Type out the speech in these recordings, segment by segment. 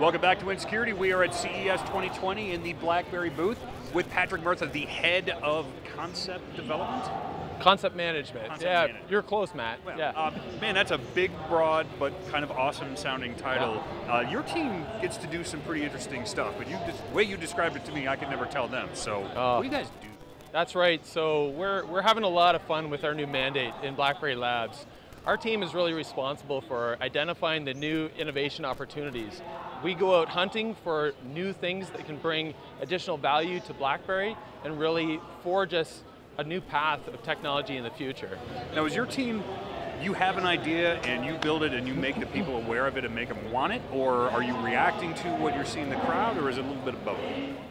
Welcome back to Insecurity. We are at CES 2020 in the BlackBerry booth with Patrick Murtha, the head of concept development? Concept management. Concept management. You're close, Matt. Well, yeah. Man, that's a big, broad, but kind of awesome-sounding title. Yeah. Your team gets to do some pretty interesting stuff, but the way you described it to me, I could never tell them. So what do you guys do? That's right. So we're having a lot of fun with our new mandate in BlackBerry Labs. Our team is really responsible for identifying the new innovation opportunities. We go out hunting for new things that can bring additional value to BlackBerry and really forge us a new path of technology in the future. Now, is your team, you have an idea and you build it and you make the people aware of it and make them want it, or are you reacting to what you're seeing in the crowd, or is it a little bit of both?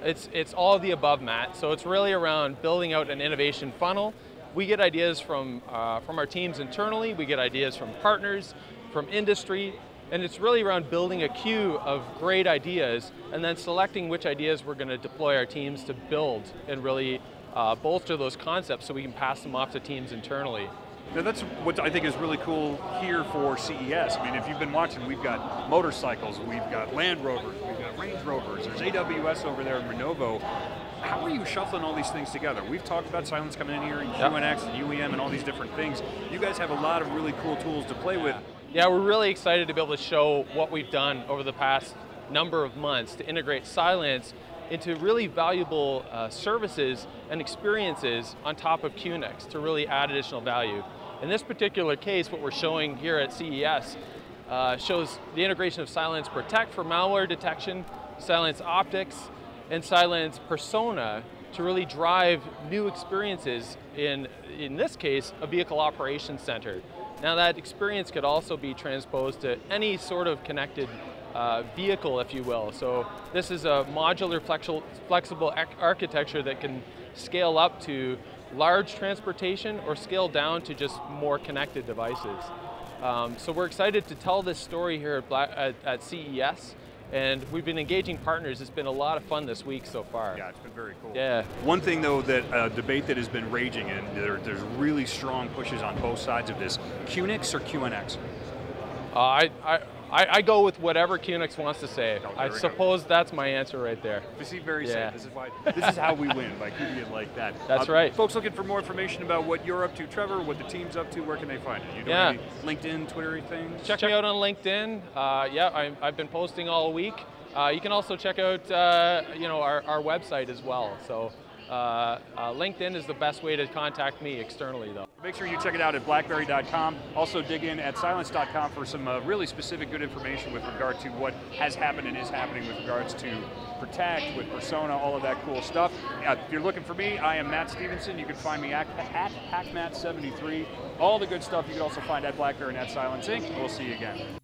It's all of the above, Matt. So it's really around building out an innovation funnel. We get ideas from our teams internally, we get ideas from partners, from industry, and it's really around building a queue of great ideas and then selecting which ideas we're going to deploy our teams to build and really bolster those concepts so we can pass them off to teams internally. Now that's what I think is really cool here for CES. I mean, if you've been watching, we've got motorcycles, we've got Land Rovers, we've got Range Rovers, there's AWS over there in Renovo. How are you shuffling all these things together? We've talked about Cylance coming in here, and QNX and UEM and all these different things. You guys have a lot of really cool tools to play with. Yeah, we're really excited to be able to show what we've done over the past number of months to integrate Cylance into really valuable services and experiences on top of QNX to really add additional value. In this particular case, what we're showing here at CES shows the integration of Cylance Protect for malware detection, Cylance Optics, and Cylance Persona to really drive new experiences in this case, a vehicle operations center. Now that experience could also be transposed to any sort of connected vehicle, if you will. So this is a modular, flexible architecture that can scale up to large transportation or scale down to just more connected devices. So we're excited to tell this story here at CES. And we've been engaging partners. It's been a lot of fun this week so far. Yeah, it's been very cool. Yeah. One thing though, that debate that has been raging, and there's really strong pushes on both sides of this, QNX or QNX? I go with whatever QNX wants to say. Oh, I suppose that's my answer right there. This is very safe. This is why. This is how we win, by keeping it like that. That's right. Folks looking for more information about what you're up to, Trevor, what the team's up to, where can they find it? You do any LinkedIn, Twitter, anything? Check me out on LinkedIn. I've been posting all week. You can also check out our website as well. So. LinkedIn is the best way to contact me externally though. Make sure you check it out at BlackBerry.com. Also dig in at Cylance.com for some really specific good information with regard to what has happened and is happening with regards to Protect, with Persona, all of that cool stuff. If you're looking for me, I am Matt Stephenson. You can find me at packmatt73. All the good stuff you can also find at BlackBerry and at Cylance Inc. We'll see you again.